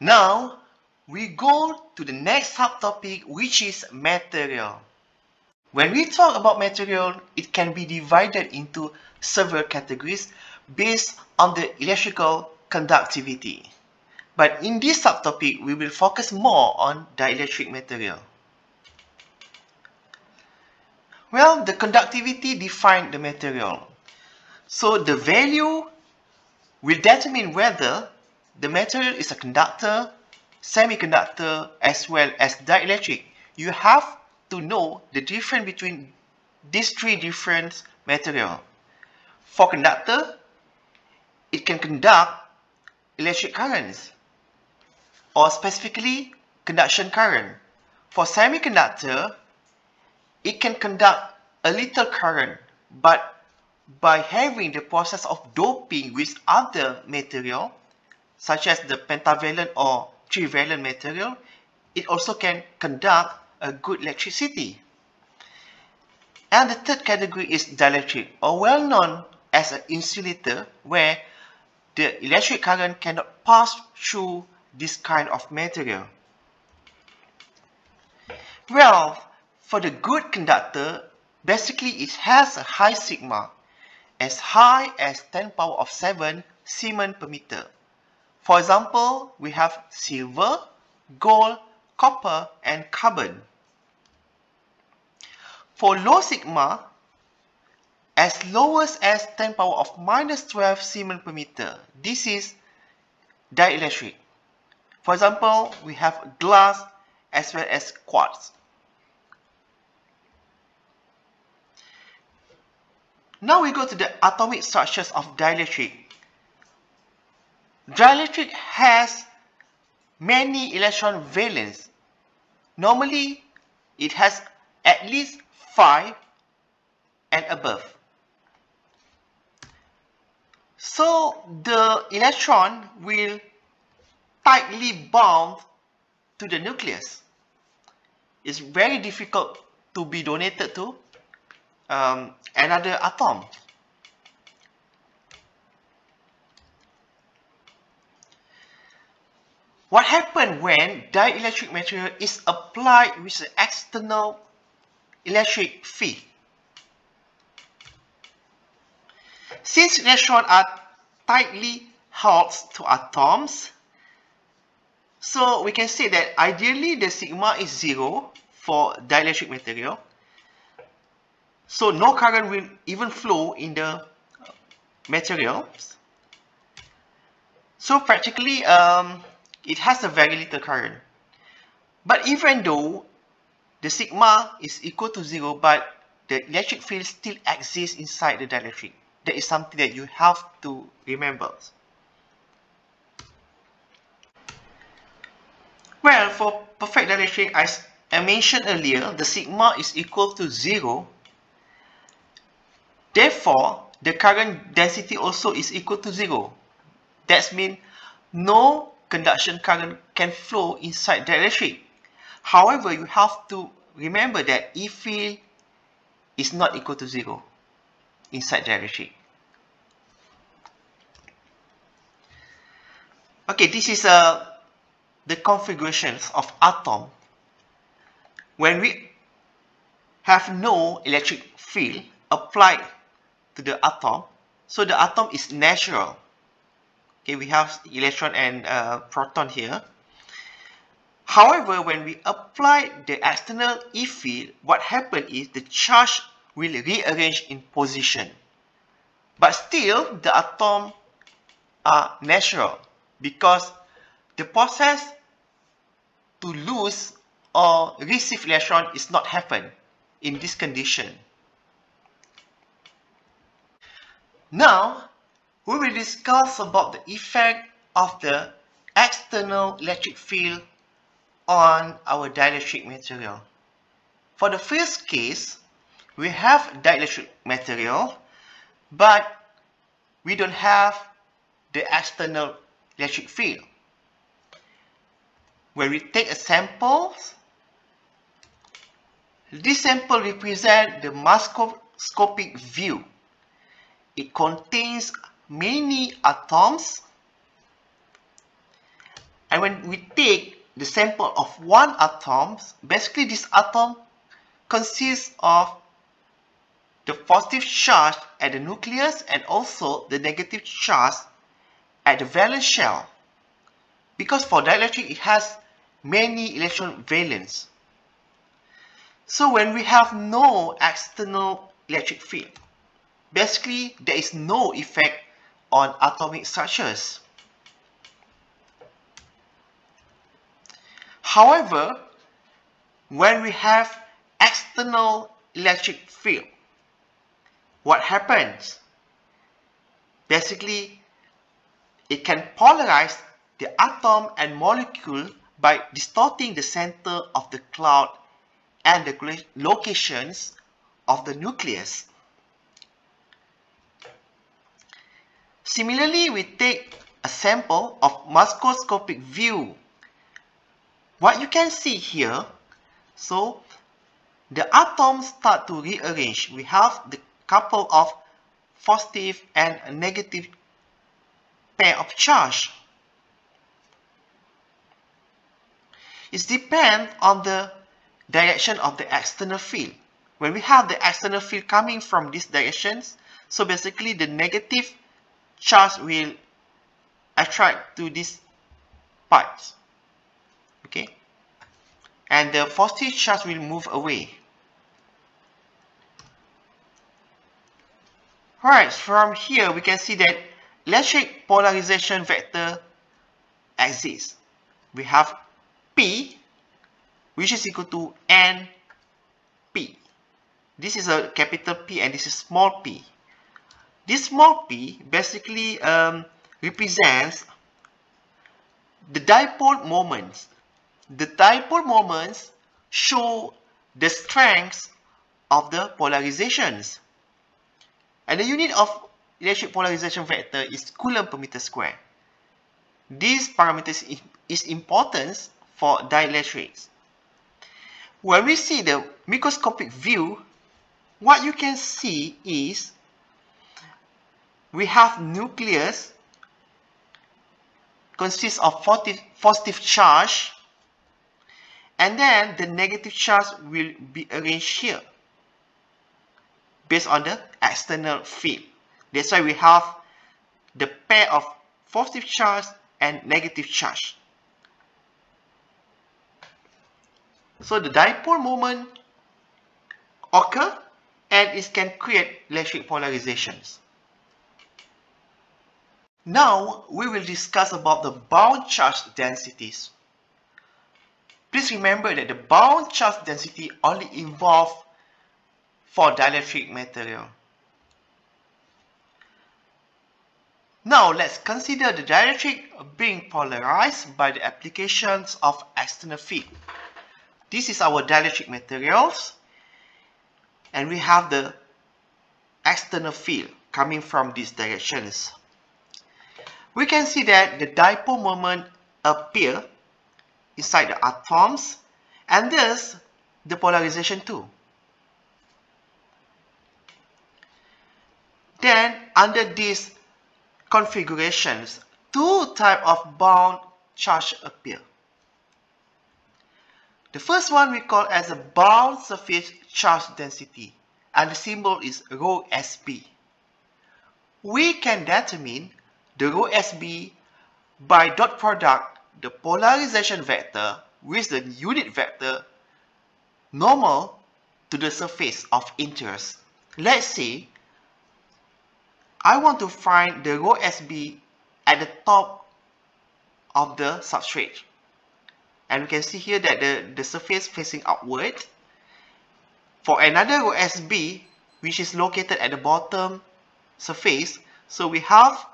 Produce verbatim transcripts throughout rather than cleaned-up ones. Now, we go to the next subtopic, which is material. When we talk about material, it can be divided into several categories based on the electrical conductivity. But in this subtopic, we will focus more on dielectric material. Well, the conductivity defines the material. So the value will determine whether the material is a conductor, semiconductor, as well as dielectric. You have to know the difference between these three different materials. For conductor, it can conduct electric currents, or specifically conduction current. For semiconductor, it can conduct a little current, but by having the process of doping with other material, such as the pentavalent or trivalent material, it also can conduct a good electricity. And the third category is dielectric, or well known as an insulator, where the electric current cannot pass through this kind of material. Well, for the good conductor, basically it has a high sigma, as high as ten power of seven Siemens per meter. For example, we have silver, gold, copper, and carbon. For low sigma, as lowest as ten power of minus twelve Siemens per meter, this is dielectric. For example, we have glass as well as quartz. Now we go to the atomic structures of dielectric. Dielectric has many electron valence. Normally, it has at least five and above. So the electron will tightly bound to the nucleus. It's very difficult to be donated to um, another atom. What happens when dielectric material is applied with an external electric field? Since electrons are tightly held to atoms, so we can say that ideally the sigma is zero for dielectric material. So no current will even flow in the materials. So practically, um, it has a very little current. But even though the sigma is equal to zero, but the electric field still exists inside the dielectric. That is something that you have to remember. Well, for perfect dielectric, as I mentioned earlier, the sigma is equal to zero. Therefore, the current density also is equal to zero. That means no conduction current can flow inside dielectric. However, you have to remember that E field is not equal to zero inside dielectric. Okay, this is uh, the configurations of atom when we have no electric field applied to the atom. So the atom is natural. Okay, we have electron and uh, proton here. However, when we apply the external E field, what happens is the charge will rearrange in position. But still, the atom are natural because the process to lose or receive electron is not happen in this condition. Now, we will discuss about the effect of the external electric field on our dielectric material. For the first case, we have dielectric material, but we don't have the external electric field. When we take a sample, this sample represents the macroscopic view. It contains many atoms And when we take the sample of one atom, basically this atom consists of the positive charge at the nucleus and also the negative charge at the valence shell. Because for dielectric it has many electron valence. So when we have no external electric field, basically there is no effect on atomic structures. However, when we have external electric field, what happens? Basically, it can polarize the atom and molecule by distorting the center of the cloud and the locations of the nucleus. Similarly, we take a sample of macroscopic view. What you can see here, so the atoms start to rearrange. We have the couple of positive and negative pair of charge. It depends on the direction of the external field. When we have the external field coming from these directions, so basically the negative charge will attract to these parts. Okay, and the positive charge will move away. Alright, from here we can see that electric polarization vector exists. We have P, which is equal to N P. This is a capital P and this is small p. This small p basically um, represents the dipole moments. The dipole moments show the strengths of the polarizations. And the unit of electric polarization vector is Coulomb per meter square. This parameter is important for dielectrics. When we see the microscopic view, what you can see is we have nucleus consists of positive charge, and then the negative charge will be arranged here based on the external field. That's why we have the pair of positive charge and negative charge. So the dipole moment occur and it can create electric polarizations. Now we will discuss about the bound charge densities. Please remember that the bound charge density only involves for dielectric material. Now let's consider the dielectric being polarized by the applications of external field. This is our dielectric materials, and we have the external field coming from these directions. We can see that the dipole moment appear inside the atoms, and thus the polarization too. Then under these configurations, two types of bound charge appear. The first one we call as a bound surface charge density, and the symbol is rho S B. We can determine the rho S B by dot product the polarization vector with the unit vector normal to the surface of interest. Let's say I want to find the rho S B at the top of the substrate. And we can see here that the, the surface facing outward. For another rho S B, which is located at the bottom surface, so we have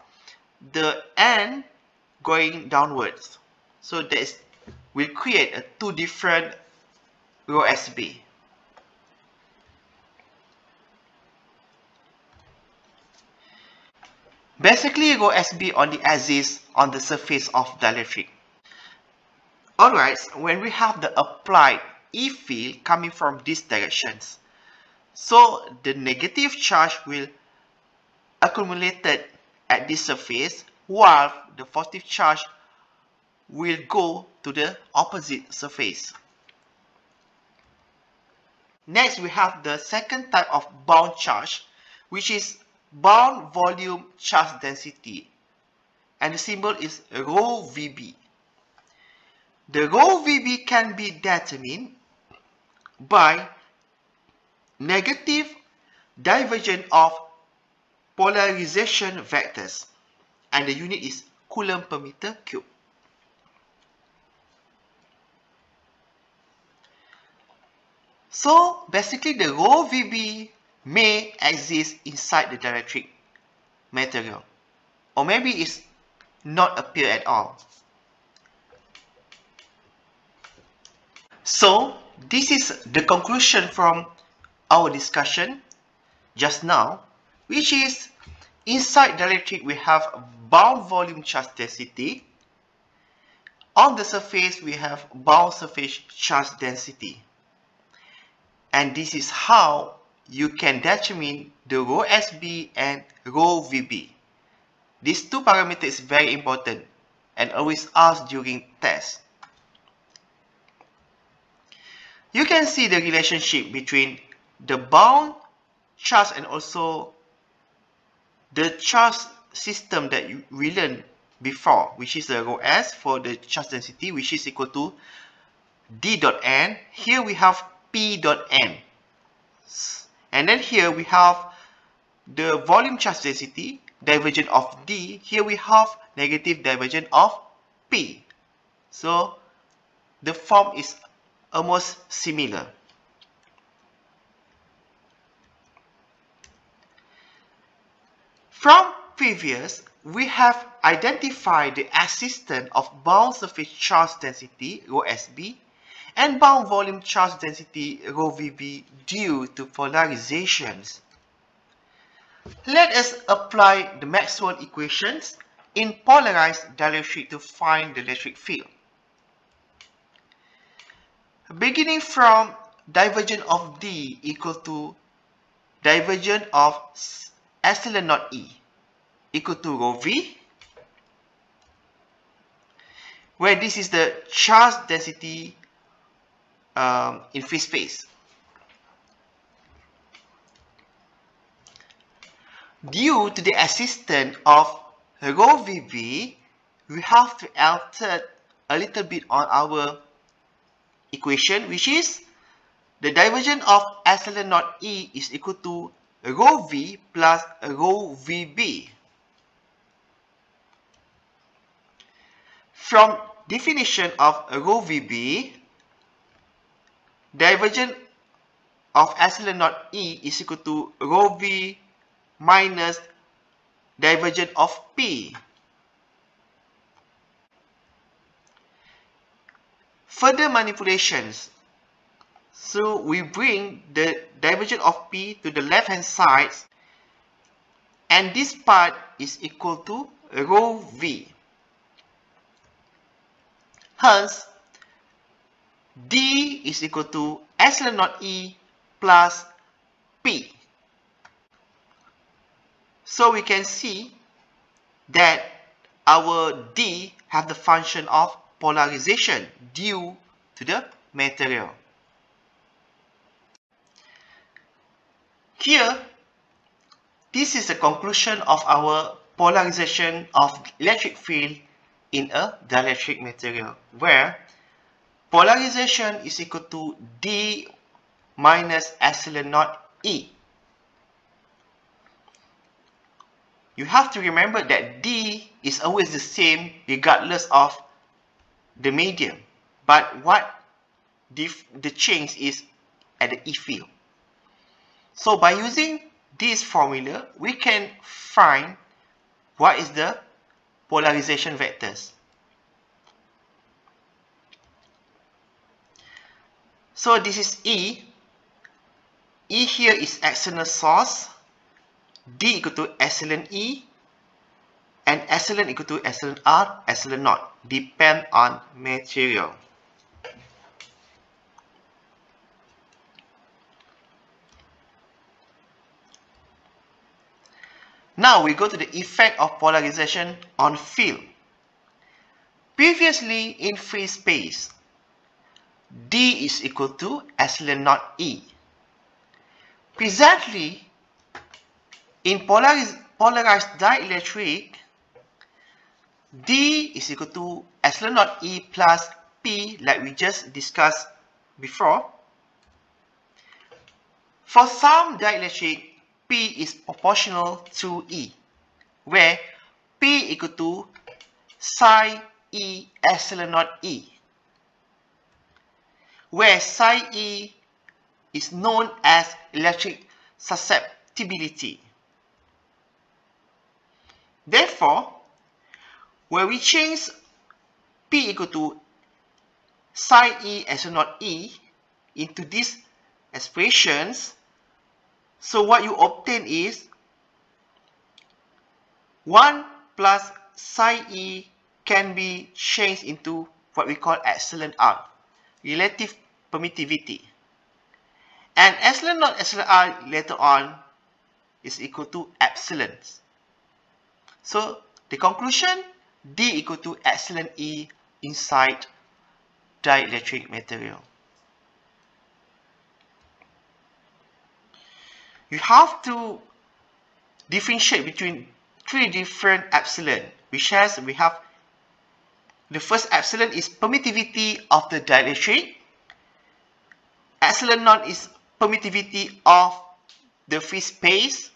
the N going downwards. So this will create a two different rho S B. Basically, rho S B only exists on the surface of dielectric. Alright, when we have the applied E field coming from these directions, so the negative charge will accumulate at this surface, while the positive charge will go to the opposite surface. Next, we have the second type of bound charge, which is bound volume charge density, and the symbol is rho V B. The rho V B can be determined by negative divergence of polarization vectors, and the unit is coulomb per meter cube. So basically, the rho V B may exist inside the dielectric material, or maybe it's not appear at all. So this is the conclusion from our discussion just now, which is inside dielectric we have bound volume charge density. On the surface we have bound surface charge density. And this is how you can determine the rho S B and rho V B. These two parameters is very important and always asked during tests. You can see the relationship between the bound charge and also the charge system that we learned before, which is the rho S for the charge density, which is equal to d dot n. Here we have p dot n, and then here we have the volume charge density, divergent of d. Here we have negative divergent of p. So the form is almost similar. From previous, we have identified the existence of bound surface charge density rho S B and bound volume charge density rho V B due to polarizations. Let us apply the Maxwell equations in polarized dielectric to find the electric field. Beginning from divergent of D equal to divergent of epsilon naught E equal to rho V, where this is the charge density um, in free space. Due to the existence of rho V B, we have to alter a little bit on our equation, which is the divergence of epsilon naught E is equal to rho V plus rho V B. From definition of rho V B, divergence of epsilon naught E is equal to rho V minus divergence of P. Further manipulations, so we bring the divergence of P to the left hand side, and this part is equal to rho V. Hence, D is equal to epsilon naught E plus P. So we can see that our D have the function of polarization due to the material. Here, this is the conclusion of our polarization of electric field in a dielectric material, where polarization is equal to D minus epsilon naught E. You have to remember that D is always the same regardless of the medium, but what dif the change is at the E field. So by using this formula, we can find what is the polarization vectors. So this is E. E here is external source, D equal to epsilon E, and epsilon equal to epsilon R, epsilon naught, depend on material. Now we go to the effect of polarization on field. previously in free space. D is equal to epsilon naught E. Presently, in polariz polarized dielectric, D is equal to epsilon naught E plus P, like we just discussed before. For some dielectric, P is proportional to E, where P equal to psi E epsilon naught E, where psi E is known as electric susceptibility. Therefore, when we change P equal to psi E epsilon naught E into these expressions, so what you obtain is one plus psi E can be changed into what we call epsilon R, relative permittivity. And epsilon naught epsilon R later on is equal to epsilon. So the conclusion, D equal to epsilon E inside dielectric material. You have to differentiate between three different epsilon, which has we have the first epsilon is permittivity of the dielectric, epsilon naught is permittivity of the free space,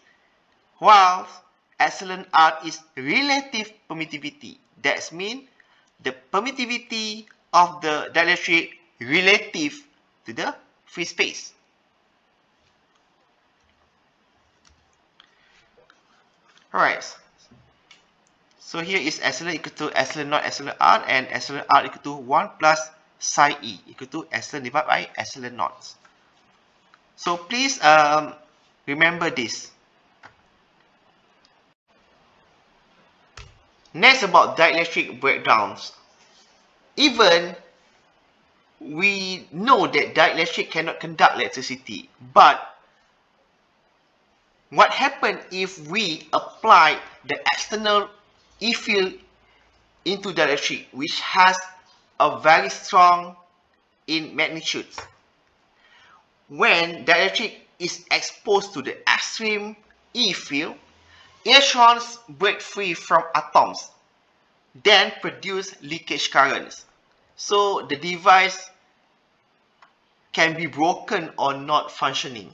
while epsilon R is relative permittivity. That means the permittivity of the dielectric relative to the free space. Alright, so here is epsilon equal to epsilon naught epsilon R, and epsilon R equal to one plus psi E equal to epsilon divided by epsilon naught. So please um, remember this. Next, about dielectric breakdowns. Even we know that dielectric cannot conduct electricity, but what happens if we apply the external E field into dielectric, which has a very strong in magnitude? When dielectric is exposed to the extreme E field, electrons break free from atoms, then produce leakage currents. So the device can be broken or not functioning.